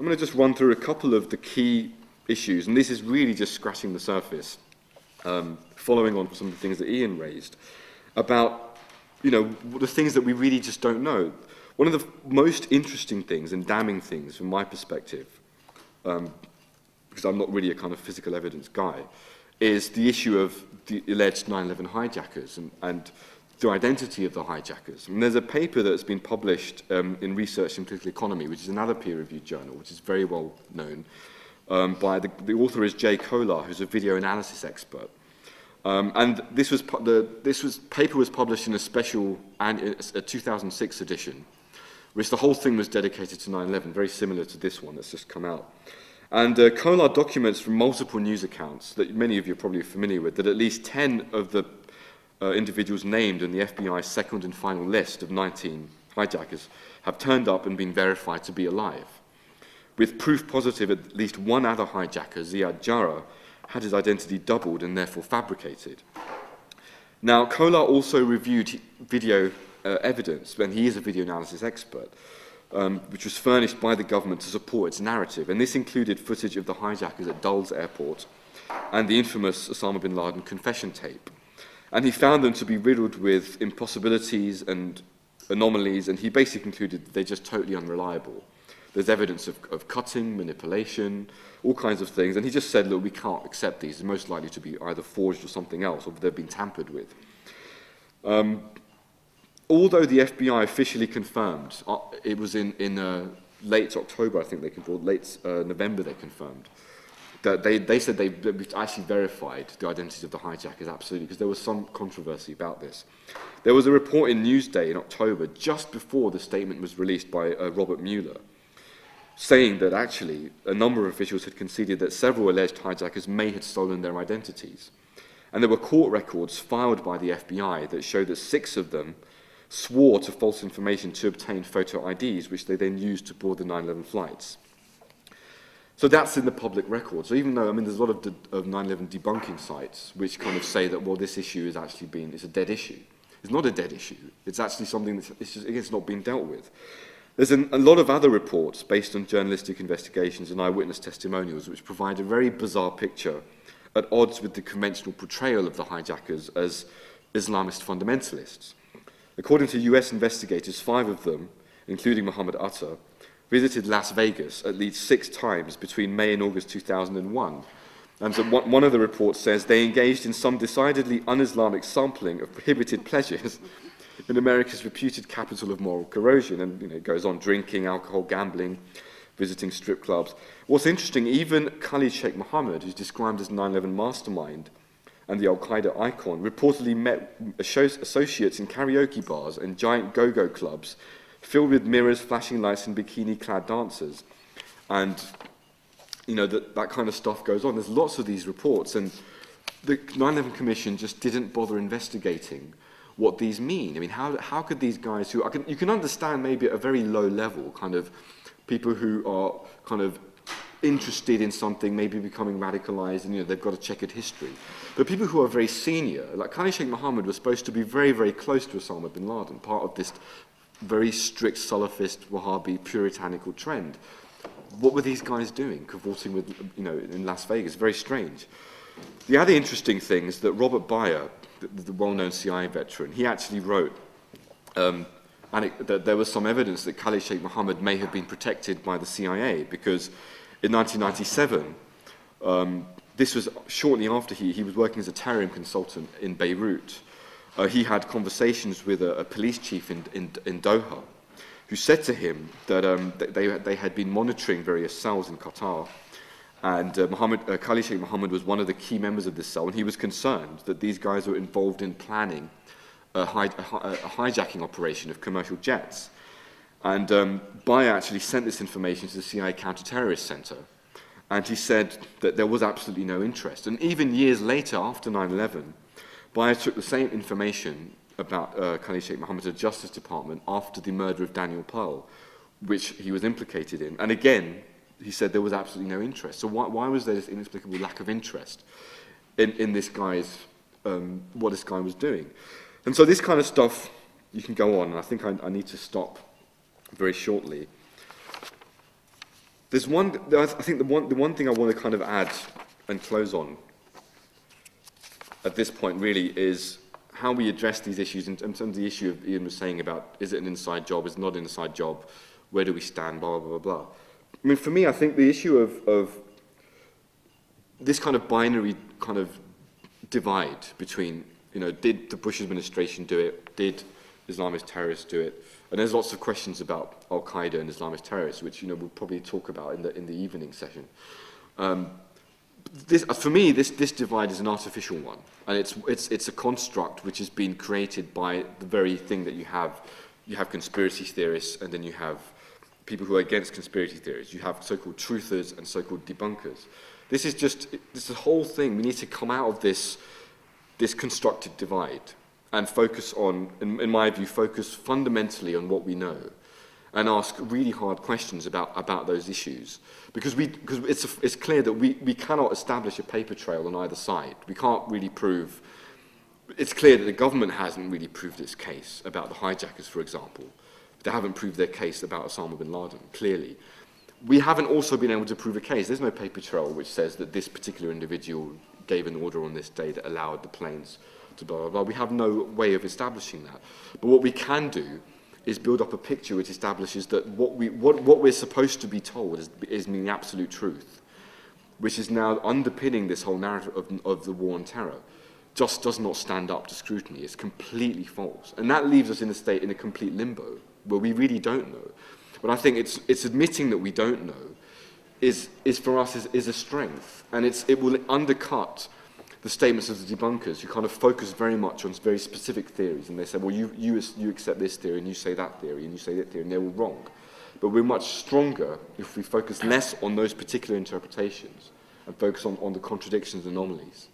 I'm going to just run through a couple of the key issues, and this is really just scratching the surface, following on from some of the things that Ian raised, about, you know, the things that we really just don't know. One of the most interesting things and damning things from my perspective, because I'm not really a kind of physical evidence guy, is the issue of the alleged 9/11 hijackers and the identity of the hijackers. And there's a paper that's been published in Research in Political Economy, which is another peer-reviewed journal, which is very well known, by the author is Jay Kolar, who's a video analysis expert. And this paper was published in a special, a 2006 edition, which the whole thing was dedicated to 9/11, very similar to this one that's just come out. And Kolar documents from multiple news accounts that many of you are probably familiar with, that at least 10 of the individuals named in the FBI's second and final list of 19 hijackers have turned up and been verified to be alive, with proof positive at least one other hijacker, Ziad Jarrah, had his identity doubled and therefore fabricated. Now, Kolar also reviewed video evidence, and he is a video analysis expert, which was furnished by the government to support its narrative, and this included footage of the hijackers at Dulles Airport and the infamous Osama bin Laden confession tape. And he found them to be riddled with impossibilities and anomalies, and he basically concluded that they're just totally unreliable. There's evidence of cutting, manipulation, all kinds of things, and he just said, look, we can't accept these. They're most likely to be either forged or something else, or they've been tampered with. Although the FBI officially confirmed, it was in late October, I think they confirmed, late November they confirmed, that they said they actually verified the identities of the hijackers, absolutely, because there was some controversy about this. There was a report in Newsday in October, just before the statement was released by Robert Mueller, saying that actually a number of officials had conceded that several alleged hijackers may have stolen their identities. And there were court records filed by the FBI that showed that 6 of them swore to false information to obtain photo IDs, which they then used to board the 9/11 flights. So that's in the public record. So even though, I mean, there's a lot of 9/11 debunking sites which kind of say that, well, this issue has actually been, it's a dead issue. It's not a dead issue. It's actually something that's, it's just, it's not being dealt with. There's a lot of other reports based on journalistic investigations and eyewitness testimonials which provide a very bizarre picture at odds with the conventional portrayal of the hijackers as Islamist fundamentalists. According to US investigators, 5 of them, including Muhammad Atta, visited Las Vegas at least 6 times between May and August 2001. And so one of the reports says they engaged in some decidedly un-Islamic sampling of prohibited pleasures in America's reputed capital of moral corrosion. And you know, it goes on: drinking, alcohol, gambling, visiting strip clubs. What's interesting, even Khalid Sheikh Mohammed, who's described as 9/11 mastermind and the Al-Qaeda icon, reportedly met associates in karaoke bars and giant go-go clubs filled with mirrors, flashing lights, and bikini-clad dancers. And, you know, that kind of stuff goes on. There's lots of these reports, and the 9/11 Commission just didn't bother investigating what these mean. I mean, how could these guys who... you can understand maybe at a very low level, kind of people who are kind of interested in something, maybe becoming radicalized, and, you know, they've got a checkered history. But people who are very senior, like Khalid Sheikh Mohammed, was supposed to be very, very close to Osama bin Laden, part of this very strict Salafist, Wahhabi, puritanical trend. What were these guys doing, cavorting with, you know, in Las Vegas? Very strange. The other interesting thing is that Robert Baer, the well-known CIA veteran, he actually wrote that there was some evidence that Khalid Sheikh Mohammed may have been protected by the CIA, because in 1997, this was shortly after he was working as a terrorism consultant in Beirut. He had conversations with a police chief in Doha, who said to him that they had been monitoring various cells in Qatar, and Khalid Sheikh Mohammed was one of the key members of this cell, and he was concerned that these guys were involved in planning a hijacking operation of commercial jets. And Bayer actually sent this information to the CIA Counter-Terrorist Center, and he said that there was absolutely no interest. And even years later, after 9/11, Bayer took the same information about Khalid Sheikh Mohammed to the Justice Department after the murder of Daniel Pearl, which he was implicated in. And again, he said there was absolutely no interest. So why was there this inexplicable lack of interest in this guy's, what this guy was doing? And so this kind of stuff, you can go on, and I think I need to stop very shortly. There's one, I think the one thing I want to kind of add and close on at this point really is how we address these issues in terms of the issue of Ian was saying about, is it an inside job, is it not an inside job, where do we stand, blah, blah, blah, blah. I mean, for me, I think the issue of this kind of binary kind of divide between, you know, did the Bush administration do it, did Islamist terrorists do it? And there's lots of questions about Al-Qaeda and Islamist terrorists, which, you know, we'll probably talk about in the evening session. For me, this divide is an artificial one, and it's a construct which has been created by the very thing that you have. You have conspiracy theorists, and then you have people who are against conspiracy theories. You have so-called truthers and so-called debunkers. This is just this whole thing. We need to come out of this constructed divide and focus on, in my view, focus fundamentally on what we know, and ask really hard questions about those issues, because it's clear that we cannot establish a paper trail on either side. We can't really prove. It's clear that the government hasn't really proved its case about the hijackers, for example. They haven't proved their case about Osama bin Laden, clearly. We haven't also been able to prove a case. There's no paper trail which says that this particular individual gave an order on this day that allowed the planes to blah, blah, blah. We have no way of establishing that. But what we can do is build up a picture which establishes that what we're supposed to be told is the absolute truth, which is now underpinning this whole narrative of the war on terror. Just does not stand up to scrutiny. It's completely false. And that leaves us in a state, in a complete limbo, where we really don't know. But I think it's admitting that we don't know is for us a strength. And it will undercut the statements of the debunkers, who kind of focus very much on very specific theories. And they say, well, you accept this theory, and you say that theory, and you say that theory, and they're all wrong. But we're much stronger if we focus less on those particular interpretations and focus on the contradictions and anomalies.